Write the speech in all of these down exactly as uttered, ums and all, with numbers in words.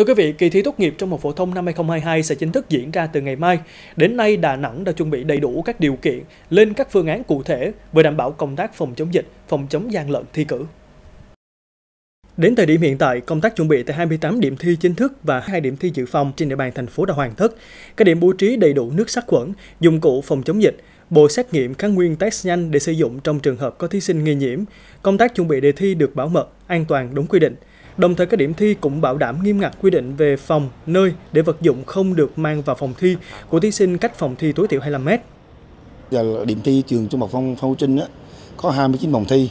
Thưa quý vị, kỳ thi tốt nghiệp trung học phổ thông năm hai không hai hai sẽ chính thức diễn ra từ ngày mai. Đến nay, Đà Nẵng đã chuẩn bị đầy đủ các điều kiện, lên các phương án cụ thể vừa đảm bảo công tác phòng chống dịch, phòng chống gian lận thi cử. Đến thời điểm hiện tại, công tác chuẩn bị tại hai mươi tám điểm thi chính thức và hai điểm thi dự phòng trên địa bàn thành phố đã hoàn tất. Các điểm bố trí đầy đủ nước sát khuẩn, dụng cụ phòng chống dịch, bộ xét nghiệm kháng nguyên test nhanh để sử dụng trong trường hợp có thí sinh nghi nhiễm. Công tác chuẩn bị đề thi được bảo mật, an toàn đúng quy định. Đồng thời các điểm thi cũng bảo đảm nghiêm ngặt quy định về phòng, nơi để vật dụng không được mang vào phòng thi của thí sinh cách phòng thi tối thiểu hai mươi lăm mét. Giờ điểm thi trường trung học Phan Huy Trinh có hai mươi chín phòng thi,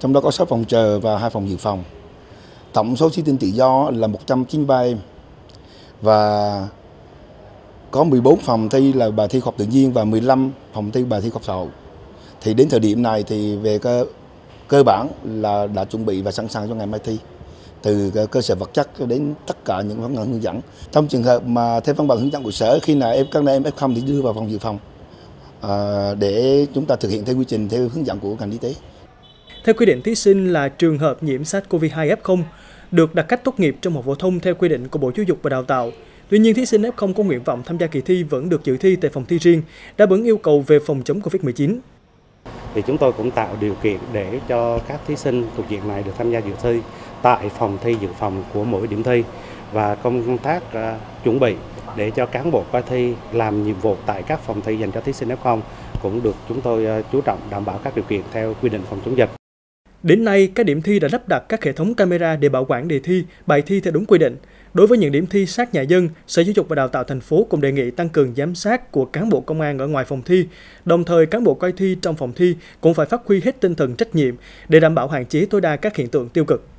trong đó có sáu phòng chờ và hai phòng dự phòng. Tổng số thí sinh tự do là một trăm chín mươi ba em và có mười bốn phòng thi là bài thi khoa học tự nhiên và mười lăm phòng thi bài thi khoa học xã hội. Thì đến thời điểm này thì về cơ, cơ bản là đã chuẩn bị và sẵn sàng cho ngày mai thi, từ cơ sở vật chất đến tất cả những văn bản hướng dẫn. Trong trường hợp mà theo văn bản hướng dẫn của sở, khi nào em các em ép không thì đưa vào phòng dự phòng à, để chúng ta thực hiện theo quy trình theo hướng dẫn của ngành y tế. Theo quy định, thí sinh là trường hợp nhiễm SARS-xê o vê hai ép không được đặt cách tốt nghiệp trung học phổ thông theo quy định của Bộ Giáo dục và Đào tạo. Tuy nhiên, thí sinh ép không có nguyện vọng tham gia kỳ thi vẫn được dự thi tại phòng thi riêng, đáp ứng yêu cầu về phòng chống Covid mười chín. Thì chúng tôi cũng tạo điều kiện để cho các thí sinh thuộc diện này được tham gia dự thi tại phòng thi dự phòng của mỗi điểm thi, và công tác uh, chuẩn bị để cho cán bộ coi thi làm nhiệm vụ tại các phòng thi dành cho thí sinh ép không cũng được chúng tôi uh, chú trọng đảm bảo các điều kiện theo quy định phòng chống dịch. Đến nay, các điểm thi đã lắp đặt các hệ thống camera để bảo quản đề thi, bài thi theo đúng quy định. Đối với những điểm thi sát nhà dân, Sở Giáo dục và Đào tạo thành phố cũng đề nghị tăng cường giám sát của cán bộ công an ở ngoài phòng thi. Đồng thời, cán bộ coi thi trong phòng thi cũng phải phát huy hết tinh thần trách nhiệm để đảm bảo hạn chế tối đa các hiện tượng tiêu cực.